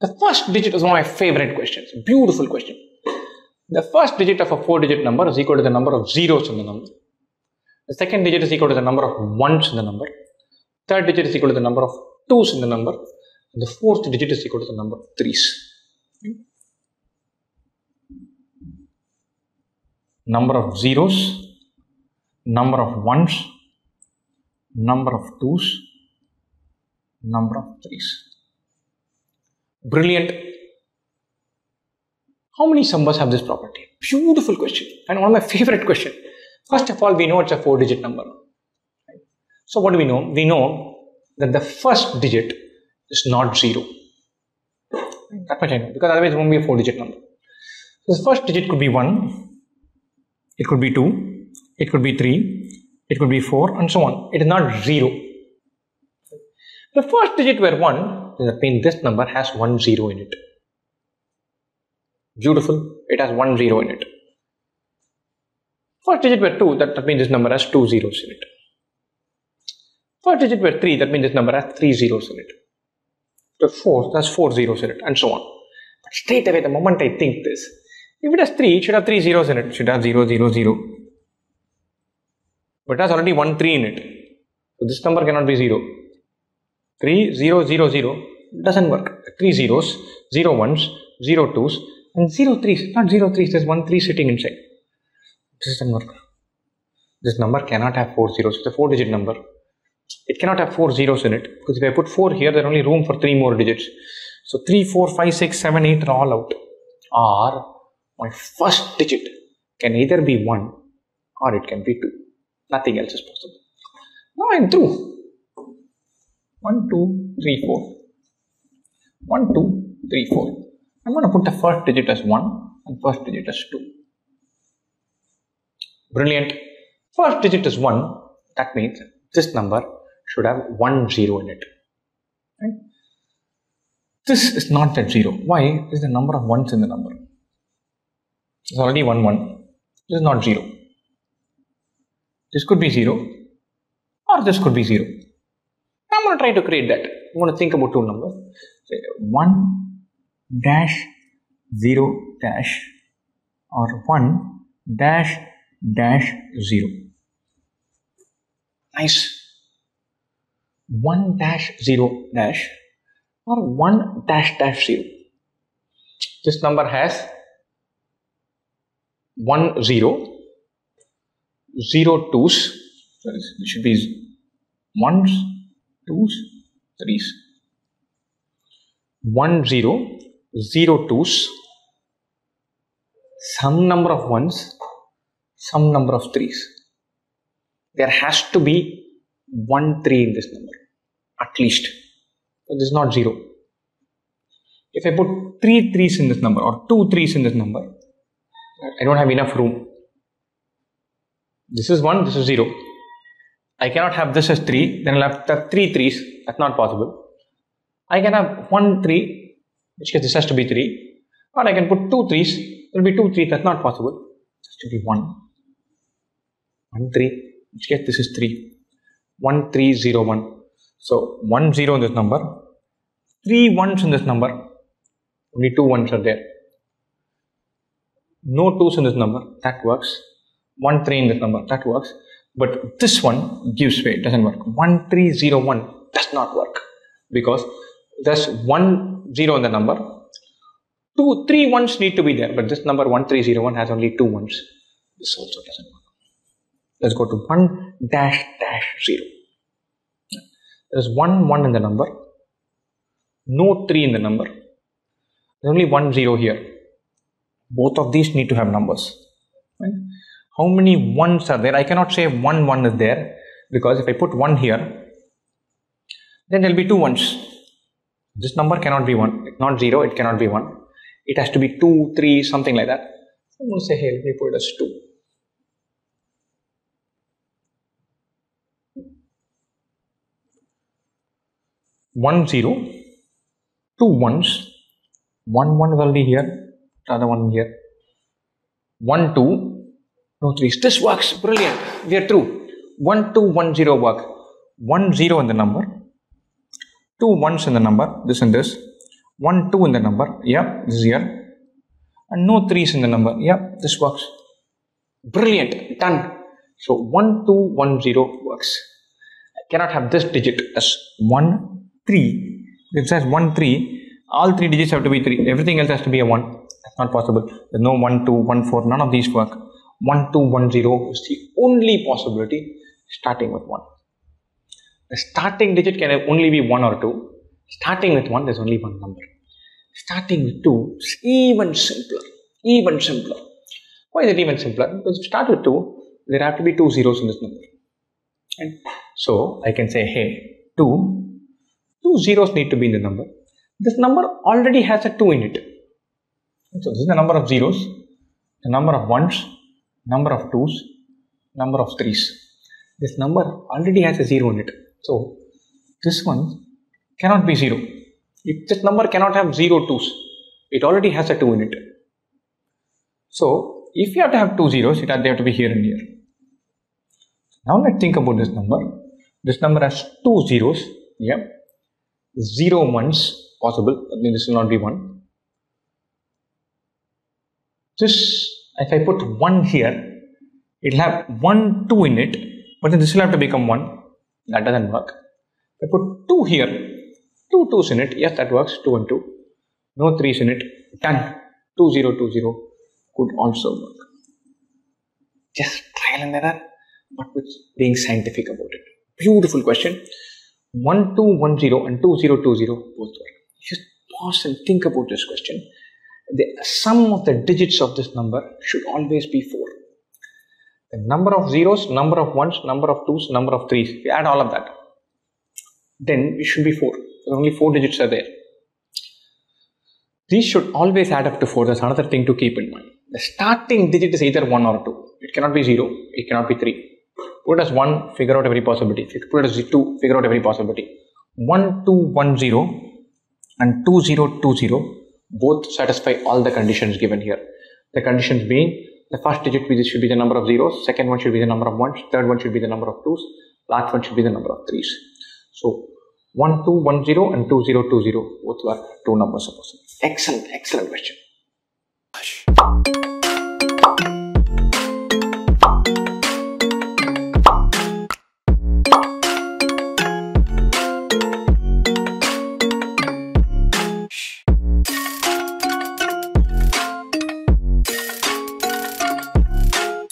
The first digit is one of my favorite questions. Beautiful question. The first digit of a 4-digit number is equal to the number of zeros in the number. The second digit is equal to the number of ones in the number. Third digit is equal to the number of twos in the number. And the fourth digit is equal to the number of threes. Number of zeros, number of ones, number of twos, number of threes. Brilliant. How many numbers have this property? Beautiful question, and one of my favorite question. First of all, we know it's a 4-digit number. Right? So what do we know? We know that the first digit is not 0. That much I know, because otherwise it won't be a 4-digit number. So the first digit could be 1, it could be 2, it could be 3, it could be 4, and so on. It is not 0. The first digit were 1, then this number has 1 0 in it. Beautiful, it has 1 0 in it. First digit were 2, that means this number has 2 zeros in it. First digit were 3, that means this number has 3 zeros in it. The 4, that's 4 zeros in it, and so on. But straight away, the moment I think this, if it has 3, it should have 3 zeros in it. It should have 0 0 0. But it has already 1 3 in it. So this number cannot be 0. 3 0 0 0 doesn't work. 3 zeros, 0 1s, 0 2s. And 0 3s, not 0 3s, there's 1 3 sitting inside. This doesn't work. This number cannot have 4 zeros. It's a 4-digit number. It cannot have 4 zeros in it, because if I put 4 here, there's only room for 3 more digits. So 3, 4, 5, 6, 7, 8 are all out. Or my first digit can either be 1 or it can be 2. Nothing else is possible. Now I'm through. 1, 2, 3, 4. 1, 2, 3, 4. I'm going to put the first digit as 1 and first digit as 2. Brilliant. First digit is 1. That means this number should have 1 0 in it. Right? This is not that 0. Why? This is the number of ones in the number. It's already 1 1. This is not 0. This could be 0 or this could be 0. I'm going to try to create that. I'm going to think about two numbers. Say 1 dash 0 dash or 1 dash dash 0. Nice. 1 dash 0 dash or 1 dash dash 0. This number has 1 0, 0 2s. So it should be 1s, 2s, 3s. 1 0, 0 2s. Some number of 1s. Some number of 3s. There has to be 1 3 in this number, at least. So this is not 0. If I put 3 3s in this number or 2 3s in this number, I don't have enough room. This is 1, this is 0. I cannot have this as 3, then I'll have the 3 3s. That's not possible. I can have 1 3, which case this has to be 3. Or I can put 2 3s, it'll be 2 3. That's not possible. It has to be 1. 1 3, which case this is 3. 1 3 0 1. So 1 0 in this number, 3 1s in this number. Only 2 1s are there. No 2s in this number. That works. 1 3 in this number. That works. But this one gives way. It doesn't work. 1 3 0 1 does not work, because there's 1 0 in the number. 2 3 1s need to be there, but this number 1 3 0 1 has only 2 1s. This also doesn't work. Let's go to 1 dash dash 0. There's 1 1 in the number. No 3 in the number. There's only 1 0 here. Both of these need to have numbers. Right? How many 1s are there? I cannot say 1 1 is there, because if I put 1 here, then there will be 2 1s. This number cannot be 1. It's not 0, it cannot be 1. It has to be 2, 3, something like that. So I'm going to say, hey, let me put it as 2. One 0, 2 1s, 1 1 is already here, the other one here, 1 2, no 3s. This works, brilliant. We are through. 1 2 1 0 work. 1 0 in the number, 2 1s in the number, this and this, 1, 2 in the number. Yep, this is here. And no 3's in the number. Yep, this works. Brilliant. Done. So 1210 works. I cannot have this digit as 13. If it says 13, all 3 digits have to be 3. Everything else has to be a 1. That's not possible. There's no 1214. None of these work. 1210 is the only possibility starting with 1. The starting digit can only be 1 or 2. Starting with 1, there's only one number. Starting with 2 is even simpler. Even simpler. Why is it even simpler? Because if you start with 2, there have to be 2 zeros in this number. And so I can say, hey, 2. 2 zeros need to be in the number. This number already has a 2 in it. So this is the number of zeros, the number of ones, number of twos, number of threes. This number already has a 0 in it. So this one cannot be 0. If this number cannot have 0 twos, it already has a 2 in it. So if you have to have 2 zeros, they have to be here and here. Now let's think about this number. This number has 2 zeros. Yep. 0 ones possible. Then this will not be 1. This, if I put 1 here, it will have 1, 2 in it. But then this will have to become 1. That doesn't work. If I put 2 here, 2 2's in it. Yes, that works. 2 and 2. No 3's in it. Done. 2, 0, 2, 0 could also work. Just trial and error, but with being scientific about it. Beautiful question. 1210 and 2020 both work. Just pause and think about this question. The sum of the digits of this number should always be 4. The number of zeros, number of ones, number of twos, number of threes. If you add all of that, then it should be 4. Only 4 digits are there. These should always add up to 4. That's another thing to keep in mind. The starting digit is either 1 or 2. It cannot be 0. It cannot be 3. Put it as 1, figure out every possibility. If you put it as 2, figure out every possibility. 1210 and 2020 both satisfy all the conditions given here. The conditions being, the first digit should be the number of zeros, second one should be the number of ones, third one should be the number of twos, last one should be the number of threes. So 1210 and 2020 both were 2 numbers are possible. Excellent, excellent question.